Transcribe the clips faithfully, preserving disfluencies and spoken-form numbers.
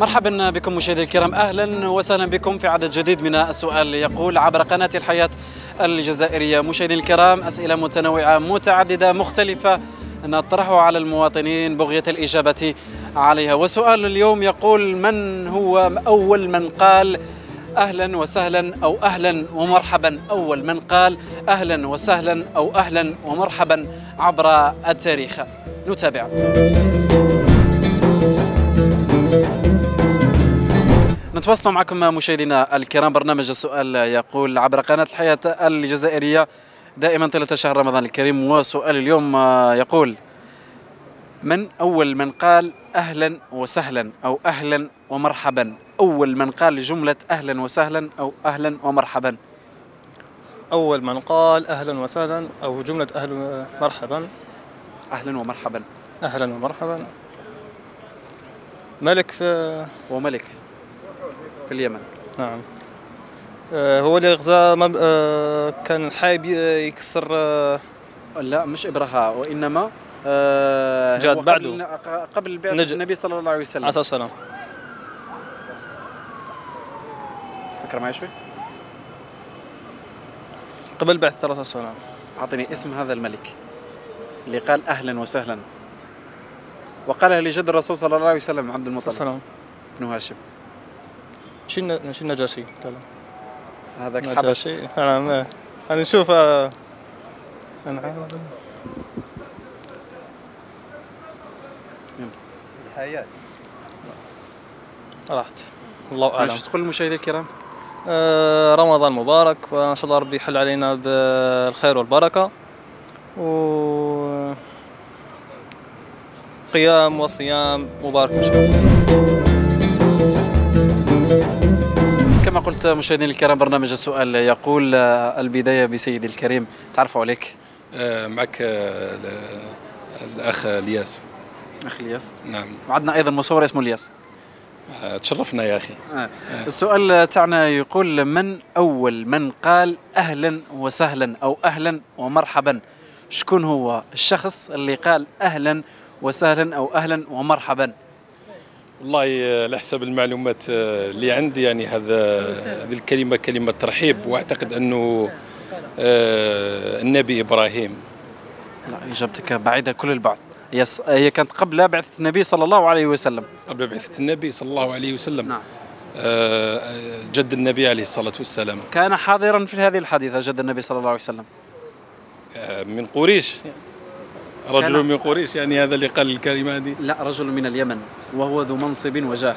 مرحبا بكم مشاهدي الكرام، أهلا وسهلا بكم في عدد جديد من السؤال يقول عبر قناة الحياة الجزائرية. مشاهدي الكرام، أسئلة متنوعة متعددة مختلفة نطرحها على المواطنين بغية الإجابة عليها. وسؤال اليوم يقول: من هو أول من قال أهلا وسهلا أو أهلا ومرحبا؟ أول من قال أهلا وسهلا أو أهلا ومرحبا عبر التاريخ. نتابع. نتواصل معكم مشاهدينا الكرام. برنامج السؤال يقول عبر قناة الحياة الجزائرية دائما طيلة شهر رمضان الكريم. وسؤال اليوم يقول: من أول من قال أهلا وسهلا أو أهلا ومرحبا؟ أول من قال جملة أهلا وسهلا أو أهلا ومرحبا؟ أول من قال أهلا وسهلا أو جملة أهلا مرحبا أهلا ومرحبا أهلا ومرحبا ملك في وملك في اليمن. نعم، آه هو اللي غزا مب... آه كان حايب يكسر آه لا مش ابرهة، وانما آه جاء بعده قبل, قبل بعثة نج... النبي صلى الله عليه وسلم عليه السلام. فكر معي شوي. قبل بعثة الرسول صلى الله عليه وسلم. اعطيني اسم هذا الملك اللي قال اهلا وسهلا وقالها لجد الرسول صلى الله عليه وسلم عبد المطلب بن هاشم. ماشي النجاشي؟ لا لا، هذاك النجاشي. انا انا نشوف انا الحياة راحت، الله اعلم. واش تقول للمشاهدين الكرام؟ آه رمضان مبارك، وان شاء الله ربي يحل علينا بالخير والبركه، و قيام وصيام مبارك ان شاء الله. كما قلت مشاهدينا الكرام، برنامج السؤال يقول البداية بسيدي الكريم. تعرفوا عليك؟ آه معك آه الأخ الياس. أخ الياس؟ نعم، وعندنا أيضا مصور اسمه الياس. آه تشرفنا يا أخي. آه. آه. السؤال تاعنا يقول: من أول من قال أهلا وسهلا أو أهلا ومرحبا؟ شكون هو الشخص اللي قال أهلا وسهلا أو أهلا ومرحبا؟ والله على حسب المعلومات اللي عندي، يعني هذا هذه الكلمه كلمه ترحيب، واعتقد انه النبي ابراهيم. لا، اجابتك بعيده كل البعد. هي كانت قبل بعثه النبي صلى الله عليه وسلم. قبل بعثه النبي صلى الله عليه وسلم. نعم. جد النبي عليه الصلاه والسلام كان حاضرا في هذه الحادثه. جد النبي صلى الله عليه وسلم من قريش. رجل من قريش، يعني هذا اللي قال الكلمة هذه؟ لا، رجل من اليمن وهو ذو منصب وجاه.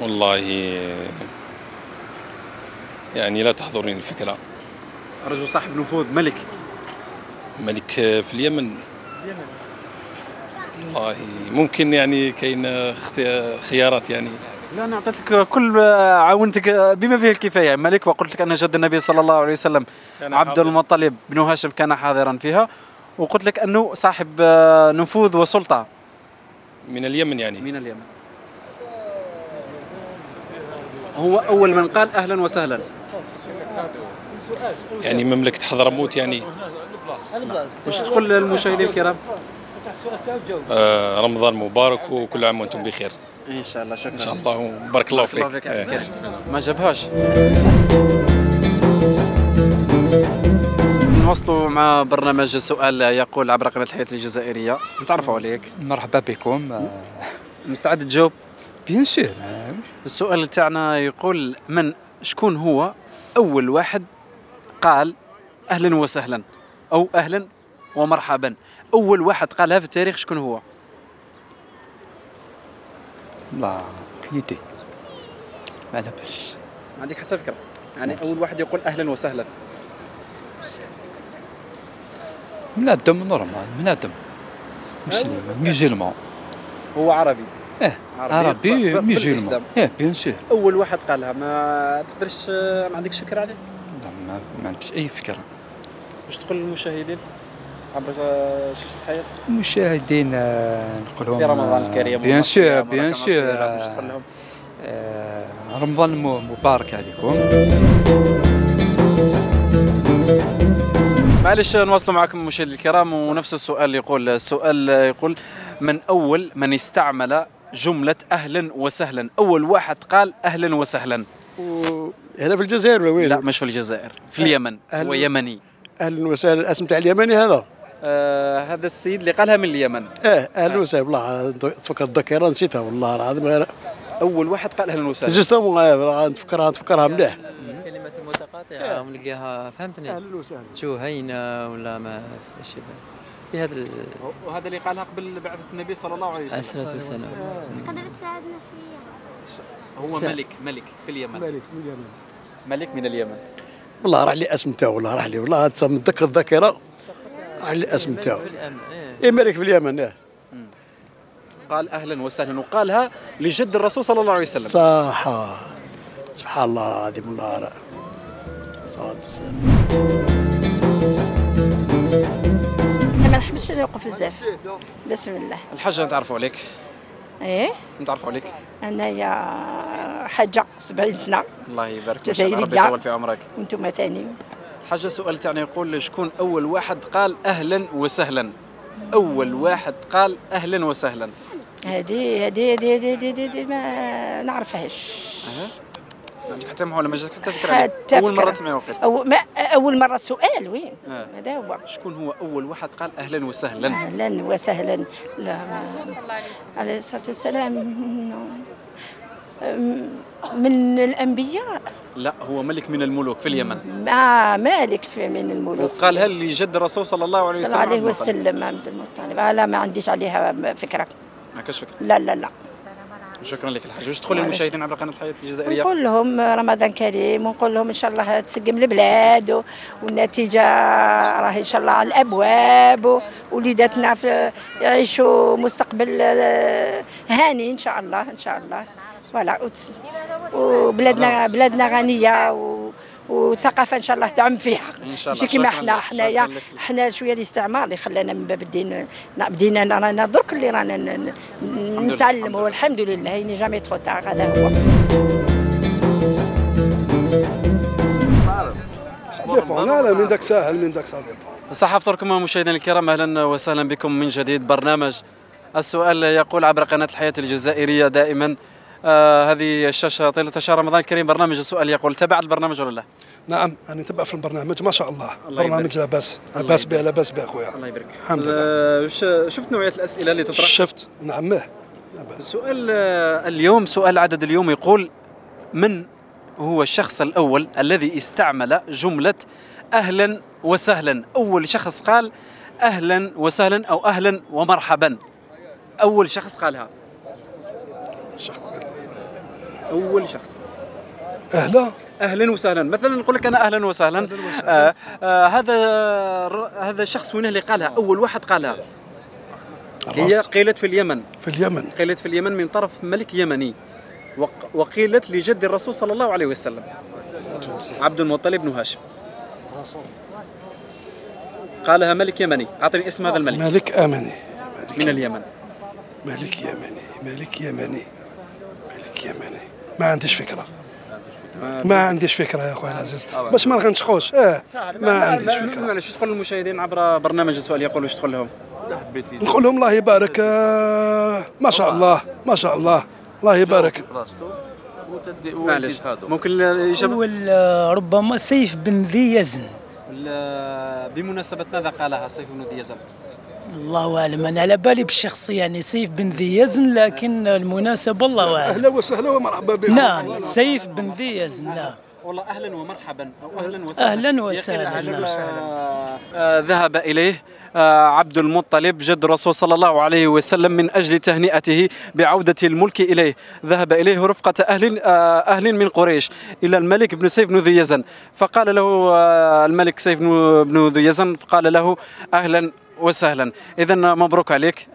والله يعني لا تحضرني الفكرة. رجل صاحب نفوذ، ملك. ملك في اليمن. اليمن. والله ممكن يعني كاين خيارات يعني. لا، أنا أعطيتك كل، عاونتك بما فيه الكفاية. ملك، وقلت لك أن جد النبي صلى الله عليه وسلم عبد المطلب بن هاشم كان حاضرا فيها، وقلت لك أنه صاحب نفوذ وسلطة من اليمن. يعني من اليمن هو أول من قال أهلا وسهلا، يعني مملكة حضرموت. يعني واش تقول للمشاهدين الكرام؟ آه رمضان مبارك وكل عام وأنتم بخير. ان شاء الله. شكرا. ان شاء الله وبارك الله فيك. فيك. آه. ما جابهاش. نواصلوا مع برنامج السؤال يقول عبر قناة الحياة الجزائرية. نتعرفوا عليك. مرحبا بكم. مستعد تجاوب؟ بيان سور. السؤال تاعنا يقول: من شكون هو اول واحد قال اهلا وسهلا او اهلا ومرحبا؟ اول واحد قالها في التاريخ شكون هو؟ لا كنيتي ما على بالش. ما عندك حتى فكره؟ يعني ممت. اول واحد يقول اهلا وسهلا. بنادم نورمال، بنادم مسلم، ميزلمون. هو عربي. اه عربي مسلم. اه بيان سور. اول واحد قالها ما تقدرش، ما عندكش فكره عليه؟ لا ما عنديش اي فكره. واش تقول للمشاهدين عبر شاشه الحياه؟ المشاهدين نقول لهم في رمضان الكريم بيان سور بيان سور رمضان مبارك عليكم. معلش نواصلوا معكم مشاهدي الكرام، ونفس السؤال يقول السؤال يقول من أول من استعمل جملة أهلا وسهلا؟ أول واحد قال أهلا وسهلا و... هنا في الجزائر ولا وين؟ لا مش في الجزائر، في اليمن. هو يمني. أهلا وسهلا الاسم تاع اليمني هذا؟ آه هذا السيد اللي قالها من اليمن. اه أهلا آه. وسهلا والله تفكر الذاكرة نسيتها والله العظيم. أول واحد قال أهلا وسهلا جوستومون نفكرها نفكرها مليح. متقاطعة ونلقاها فهمتني. أهلا وسهلا. شو هينة ولا ما فيش بهذا ال... وهذا اللي قالها قبل بعثة النبي صلى الله عليه وسلم. الصلاة والسلام. تقدر تساعدنا شوية؟ هو ملك ملك في اليمن. ملك من اليمن. ملك من اليمن. والله راح لي اسم تاعو والله راح لي والله متذكر الذاكرة راح لي اسم تاعو. إيه ملك في اليمن إيه. قال أهلا وسهلا وقالها لجد الرسول صلى الله عليه وسلم. صح سبحان الله العظيم والله رأى. انا ما نحبش نوقف بزاف. بسم الله. الحاجه نتعرفوا عليك. ايه نتعرفوا عليك. انايا حاجه سبعين سنه. الله يبارك فيك ربي يطول في عمرك. وانتم ثاني. الحاجه سؤال تاعنا يقول شكون اول واحد قال اهلا وسهلا؟ اول واحد قال اهلا وسهلا. هذه هذه هذه ما نعرفهاش. أه. عندك حتى محاولة ما جاتك حتى فكرة عليه؟ أول مرة تسمعي وقيل؟ أو ما أول مرة السؤال وين؟ هذا آه. هو شكون هو أول واحد قال أهلا وسهلا؟ أهلا وسهلا الرسول صلى الله عليه وسلم عليه الصلاة والسلام من الأنبياء؟ لا هو ملك من الملوك في اليمن. آه مالك في من الملوك. وقالها اللي جد الرسول صلى الله عليه وسلم صلى الله عليه وسلم عبد المطلب. أنا ما عنديش عليها فكرة. ما كاش فكرة؟ لا لا لا. شكرا لك الحاج. واش تقول للمشاهدين عبر قناه الحياه الجزائريه؟ نقول لهم رمضان كريم، ونقول لهم ان شاء الله تسقم البلاد، والنتيجه راهي ان شاء الله على الابواب، ووليداتنا يعيشوا مستقبل هاني ان شاء الله ان شاء الله. فوالا وبلادنا بلادنا غنيه و والثقافه ان شاء الله تعم فيها ماشي كيما حنا حنايا حنا شويه الاستعمار اللي خلانا من باب الدين بدينا رانا درك اللي رانا نتعلموا والحمد لله هيني جامي ترو تاغ. هذا هو لا لا من داك ساعه من داك ساعه. صح فطوركم مشاهدينا الكرام، اهلا وسهلا بكم من جديد. برنامج السؤال يقول عبر قناه الحياه الجزائريه دائما. آه هذه الشاشه طيله شهر رمضان الكريم. برنامج السؤال يقول تبع البرنامج ولا لا؟ نعم انا نتبع في البرنامج ما شاء الله. برنامج لاباس لاباس به لاباس به خويا الله يبارك فيك الحمد لله. شفت نوعيه الاسئله اللي تطرح؟ شفت نعم. السؤال اليوم سؤال عدد اليوم يقول من هو الشخص الاول الذي استعمل جمله اهلا وسهلا؟ اول شخص قال اهلا وسهلا او اهلا ومرحبا اول شخص قالها. شخص اول شخص اهلا اهلا وسهلا مثلا نقول لك انا اهلا وسهلا. أهلاً وسهلاً. آه آه هذا هذا الشخص وين اللي قالها؟ اول واحد قالها هي قيلت في اليمن. في اليمن قيلت في اليمن من طرف ملك يمني، وقيلت لجد الرسول صلى الله عليه وسلم عبد المطلب بن هاشم. قالها ملك يمني. اعطني اسم هذا الملك. ملك امني ملك من اليمن. ملك يمني ملك يمني ملك يمني ما عنديش فكره ما عنديش فكره يا اخويا العزيز باش ما غنشقوش. اه ما عنديش فكره. معليش تقول للمشاهدين عبر برنامج السؤال يقول واش تقول لهم؟ نقول لهم الله يبارك ما شاء الله ما شاء الله الله يبارك. معليش ممكن الاجابه ربما سيف بن ذي يزن. بمناسبه ماذا قالها سيف بن ذي يزن؟ الله اعلم انا على بالي بالشخص يعني سيف بن ذي يزن لكن المناسبه الله اعلم. اهلا وسهلا ومرحبا بكم. نعم سيف بن ذي يزن. نعم والله اهلا ومرحبا او اهلا وسهلا. اهلا وسهلا. ذهب اليه عبد المطلب جد الرسول صلى الله عليه وسلم من أجل تهنئته بعودة الملك إليه. ذهب إليه رفقة أهل أهل من قريش إلى الملك بن سيف بن ذي يزن، فقال له الملك سيف بن ذي يزن قال له أهلا وسهلا. إذا مبروك عليك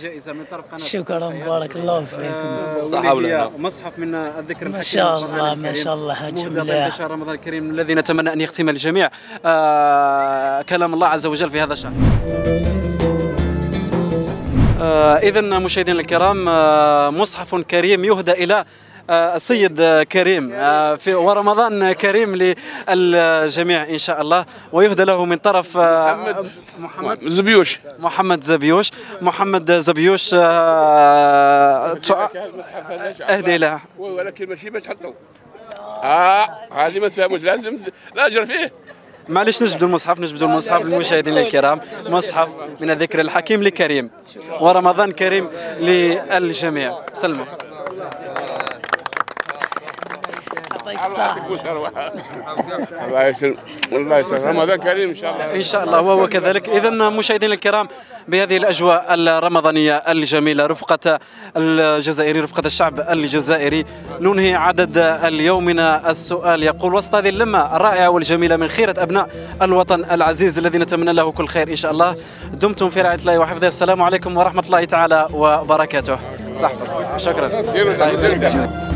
جائزة من طرف قناة. شكرا بارك الله فيكم. صحة ولنا مصحف من الذكر ما شاء الله ما شاء الله حاج الله. شهر رمضان الكريم الذي نتمنى أن يختم الجميع كلام الله عز وجل في هذا الشهر. إذا مشاهدينا الكرام مصحف كريم يهدى إلى السيد كريم في ورمضان كريم للجميع إن شاء الله، ويهدى له من طرف محمد محمد زبيوش محمد زبيوش محمد زبيوش أهدي له، ولكن ماشي باش تحطوا آه هذه ما تفهموش، لازم ناجر فيه. معليش نجبدوا المصحف نجبدوا المصحف للمشاهدين الكرام، مصحف من الذكر الحكيم لكريم ورمضان كريم للجميع. سلموا الله يسلمك الله يسلمك رمضان كريم ان شاء الله ان شاء الله وهو كذلك. اذا مشاهدينا الكرام بهذه الاجواء الرمضانيه الجميله رفقه الجزائري رفقه الشعب الجزائري ننهي عدد اليومنا. السؤال يقول: وسط هذه اللمه الرائعه والجميله من خيره ابناء الوطن العزيز الذي نتمنى له كل خير ان شاء الله، دمتم في رعايه الله وحفظه، السلام عليكم ورحمه الله تعالى وبركاته. صحتك شكرا.